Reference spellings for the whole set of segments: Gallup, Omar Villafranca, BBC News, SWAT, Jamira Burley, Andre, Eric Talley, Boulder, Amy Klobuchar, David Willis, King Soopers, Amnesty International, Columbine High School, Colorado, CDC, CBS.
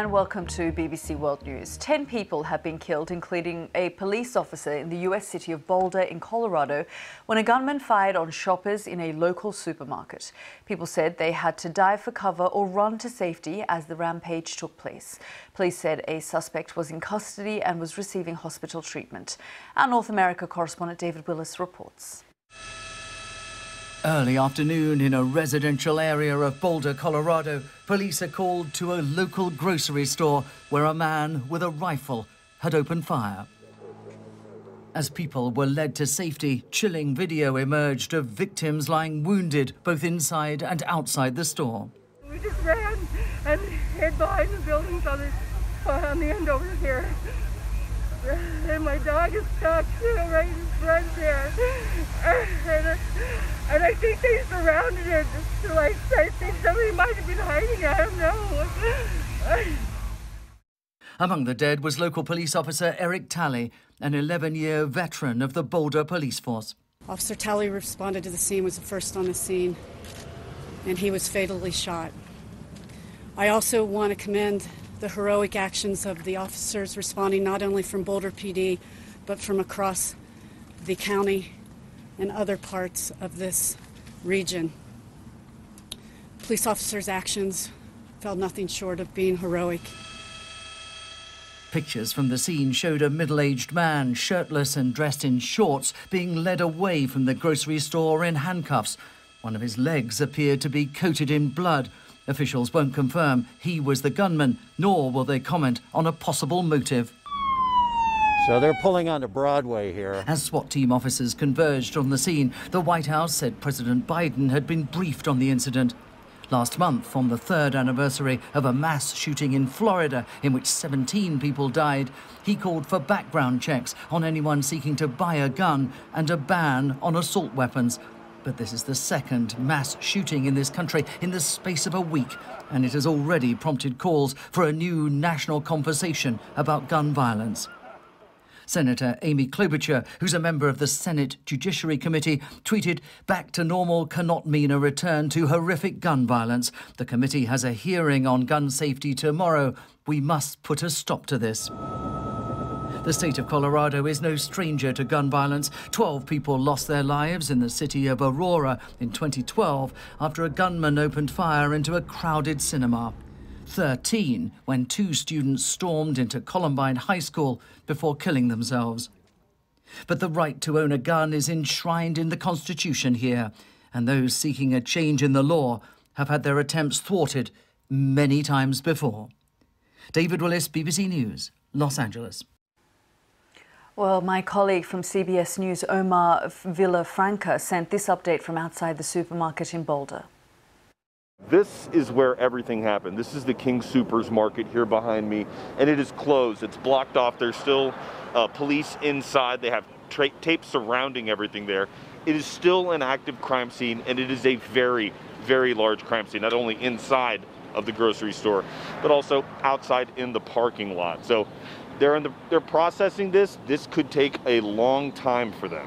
and welcome to BBC World News. 10 people have been killed, including a police officer in the US city of Boulder in Colorado, when a gunman fired on shoppers in a local supermarket. People said they had to dive for cover or run to safety as the rampage took place. Police said a suspect was in custody and was receiving hospital treatment. Our North America correspondent David Willis reports. Early afternoon in a residential area of Boulder, Colorado, police are called to a local grocery store where a man with a rifle had opened fire. As people were led to safety, chilling video emerged of victims lying wounded both inside and outside the store. We just ran and hid behind the buildings on the end over here. And my dog is stuck right in front there. And I think they surrounded it. Like, I think somebody might have been hiding. I don't know. Among the dead was local police officer Eric Talley, an 11-year veteran of the Boulder police force. Officer Talley responded to the scene, was the first on the scene, and he was fatally shot. I also want to commend the heroic actions of the officers responding not only from Boulder PD, but from across the county and other parts of this region. Police officers' actions fell nothing short of being heroic. Pictures from the scene showed a middle-aged man, shirtless and dressed in shorts, being led away from the grocery store in handcuffs. One of his legs appeared to be coated in blood. Officials won't confirm he was the gunman, nor will they comment on a possible motive. So they're pulling onto Broadway here. As SWAT team officers converged on the scene, the White House said President Biden had been briefed on the incident. Last month, on the third anniversary of a mass shooting in Florida in which 17 people died, he called for background checks on anyone seeking to buy a gun and a ban on assault weapons. But this is the second mass shooting in this country in the space of a week, and it has already prompted calls for a new national conversation about gun violence. Senator Amy Klobuchar, who's a member of the Senate Judiciary Committee, tweeted, "Back to normal cannot mean a return to horrific gun violence. The committee has a hearing on gun safety tomorrow. We must put a stop to this." The state of Colorado is no stranger to gun violence. 12 people lost their lives in the city of Aurora in 2012 after a gunman opened fire into a crowded cinema. 13 when 2 students stormed into Columbine High School before killing themselves. But the right to own a gun is enshrined in the Constitution here, and those seeking a change in the law have had their attempts thwarted many times before. David Willis, BBC News, Los Angeles. Well, my colleague from CBS News, Omar Villafranca, sent this update from outside the supermarket in Boulder. This is where everything happened. This is the King Soopers market here behind me, and it is closed. It's blocked off. There's still police inside. They have tape surrounding everything there. It is still an active crime scene, and it is a very, very large crime scene, not only inside of the grocery store, but also outside in the parking lot. So they're processing this. This could take a long time for them.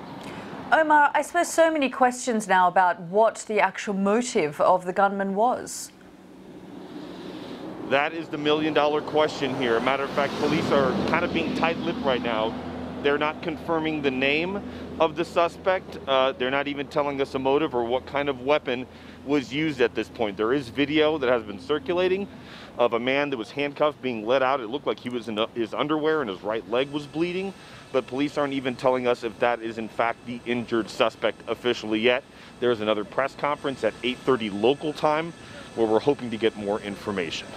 Omar, I suppose so many questions now about what the actual motive of the gunman was. That is the million-dollar question here. A matter of fact, police are kind of being tight-lipped right now. They're not confirming the name of the suspect. They're not even telling us a motive or what kind of weapon was used at this point. There is video that has been circulating of a man that was handcuffed being let out. It looked like he was in his underwear and his right leg was bleeding, but police aren't even telling us if that is in fact the injured suspect officially yet. There's another press conference at 8:30 local time where we're hoping to get more information.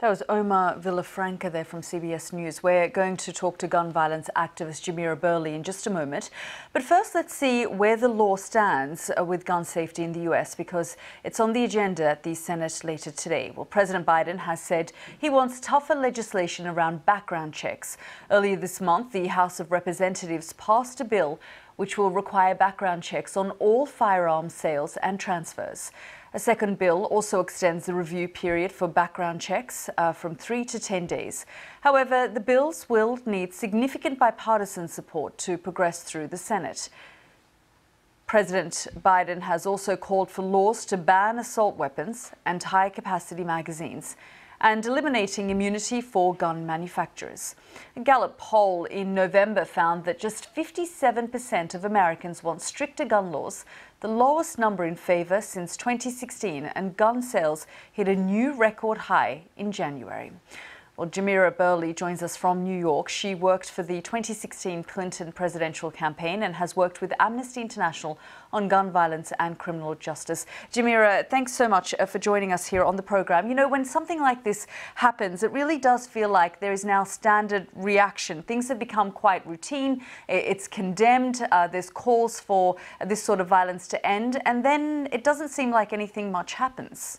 That was Omar Villafranca there from CBS News. We're going to talk to gun violence activist Jamira Burley in just a moment. But first, let's see where the law stands with gun safety in the US, because it's on the agenda at the Senate later today. Well, President Biden has said he wants tougher legislation around background checks. Earlier this month, the House of Representatives passed a bill which will require background checks on all firearm sales and transfers. A second bill also extends the review period for background checks from 3 to 10 days. However, the bills will need significant bipartisan support to progress through the Senate. President Biden has also called for laws to ban assault weapons and high-capacity magazines. and eliminating immunity for gun manufacturers. A Gallup poll in November found that just 57% of Americans want stricter gun laws, the lowest number in favour since 2016, and gun sales hit a new record high in January. Well, Jamira Burley joins us from New York. She worked for the 2016 Clinton presidential campaign and has worked with Amnesty International on gun violence and criminal justice. Jamira, thanks so much for joining us here on the program. You know, when something like this happens, it really does feel like there is now standard reaction. Things have become quite routine. It's condemned. There's calls for this sort of violence to end. And then it doesn't seem like anything much happens.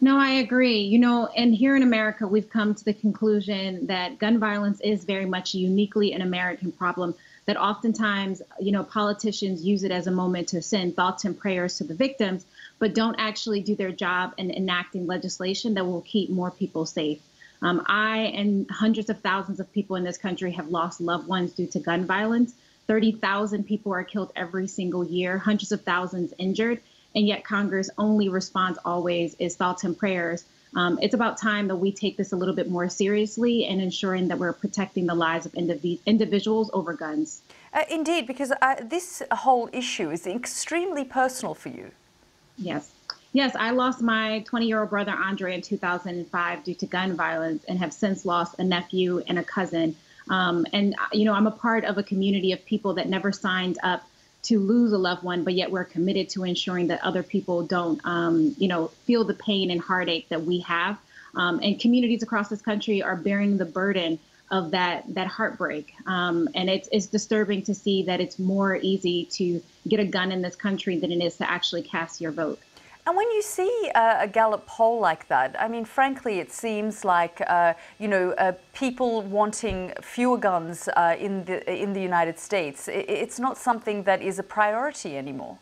No, I agree. You know, and here in America, we've come to the conclusion that gun violence is very much uniquely an American problem, that oftentimes, you know, politicians use it as a moment to send thoughts and prayers to the victims, but don't actually do their job in enacting legislation that will keep more people safe. I and hundreds of thousands of people in this country have lost loved ones due to gun violence. 30,000 people are killed every single year, hundreds of thousands injured. And yet Congress only response always is thoughts and prayers. It's about time that we take this a little bit more seriously and ensuring that we're protecting the lives of individuals over guns. Indeed, because this whole issue is extremely personal for you. Yes. Yes, I lost my 20-year-old brother, Andre, in 2005 due to gun violence and have since lost a nephew and a cousin. And, you know, I'm a part of a community of people that never signed up to lose a loved one, but yet we're committed to ensuring that other people don't, you know, feel the pain and heartache that we have. And communities across this country are bearing the burden of that heartbreak. And it's disturbing to see that it's more easy to get a gun in this country than it is to actually cast your vote. And when you see a Gallup poll like that, I mean, frankly, it seems like, you know, people wanting fewer guns in the United States, it's not something that is a priority anymore.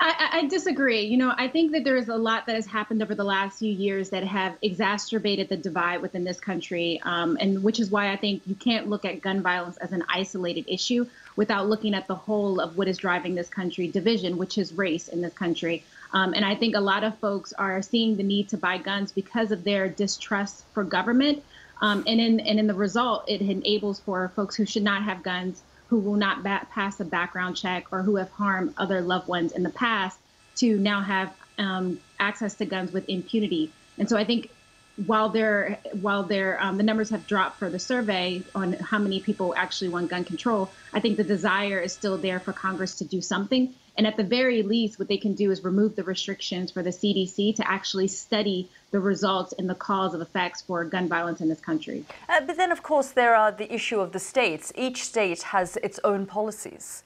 I disagree. You know, I think that there is a lot that has happened over the last few years that have exacerbated the divide within this country, and which is why I think you can't look at gun violence as an isolated issue without looking at the whole of what is driving this country division, which is race in this country. And I think a lot of folks are seeing the need to buy guns because of their distrust for government. And in the result, it enables for folks who should not have guns, who will not pass a background check, or who have harmed other loved ones in the past, to now have access to guns with impunity. And so I think while the numbers have dropped for the survey on how many people actually want gun control, I think the desire is still there for Congress to do something. And at the very least, what they can do is remove the restrictions for the CDC to actually study the results and the cause of effects for gun violence in this country. But then, of course, there are the issue of the states. Each state has its own policies.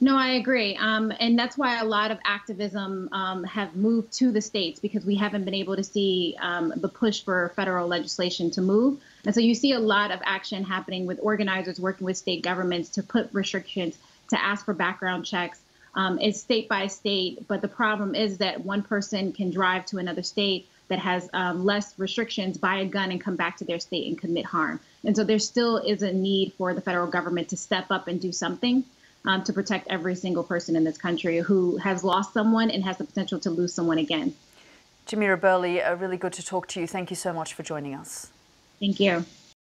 No, I agree. And that's why a lot of activism have moved to the states, because we haven't been able to see the push for federal legislation to move. And so you see a lot of action happening with organizers working with state governments to put restrictions, to ask for background checks. It's state by state. But the problem is that one person can drive to another state that has less restrictions, buy a gun, and come back to their state and commit harm. And so there still is a need for the federal government to step up and do something to protect every single person in this country who has lost someone and has the potential to lose someone again. Jamira Burley, really good to talk to you. Thank you so much for joining us. Thank you.